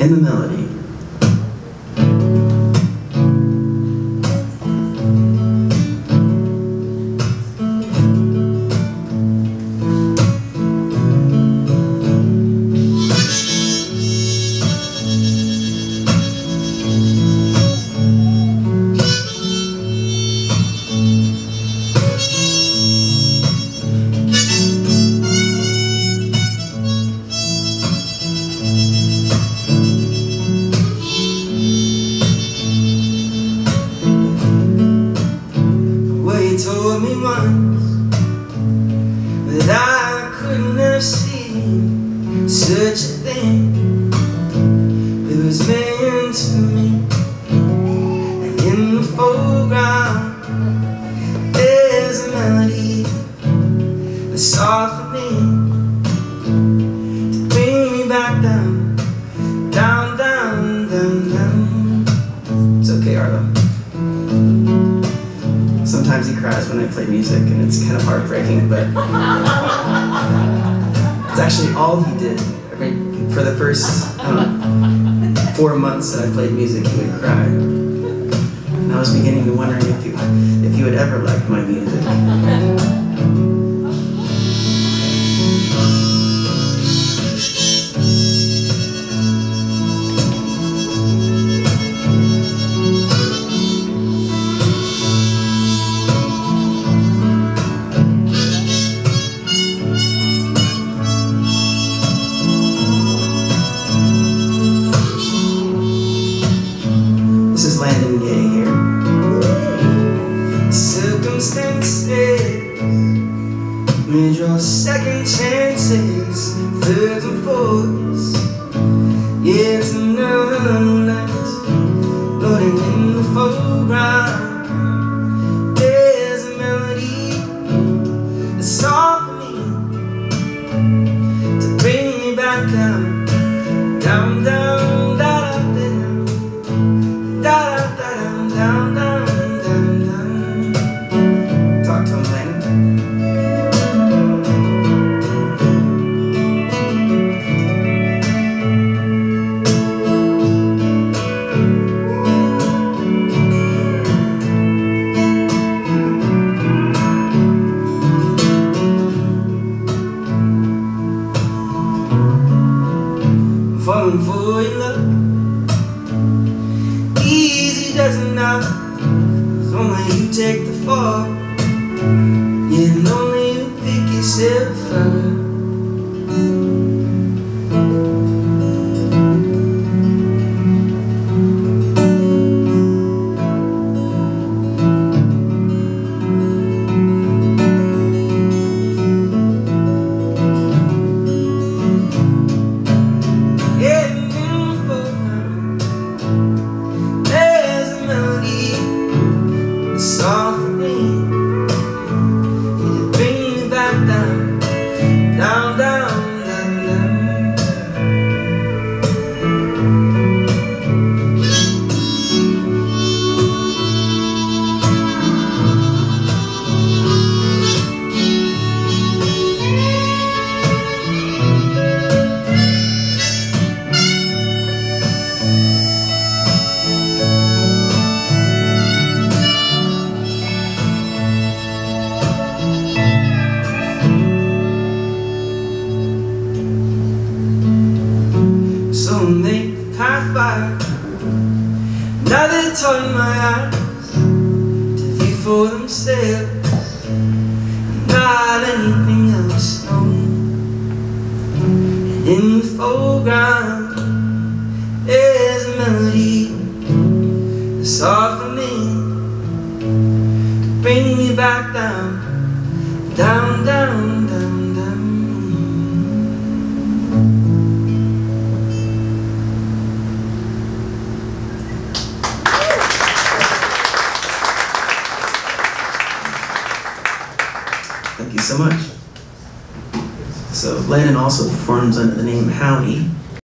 In the Melody. Told me once that I couldn't have seen such a thing. It was meant to me, and in the foreground there's a melody that's softening to bring me back down, down, down, down, down. It's okay, Arlo. Sometimes he cries when I play music, and it's kind of heartbreaking, but it's actually all he did. I mean, for the first, I don't know, 4 months that I played music, he would cry. And I was beginning to wonder if you would ever like my music. This is Landon Gay here. Circumstances made your second chances, thirds and fourths. It's another light floating in the foreground. There's a melody that's softening to bring me back down, down, down. Falling for your love, easy doesn't knock, cause only you take the fall, and only you pick yourself now they turn my eyes to view for themselves, not anything else, no. And in the foreground there's a melody that's softening to bring me back down, down, down, down, down. Thank you so much. So Landon also performs under the name Howie.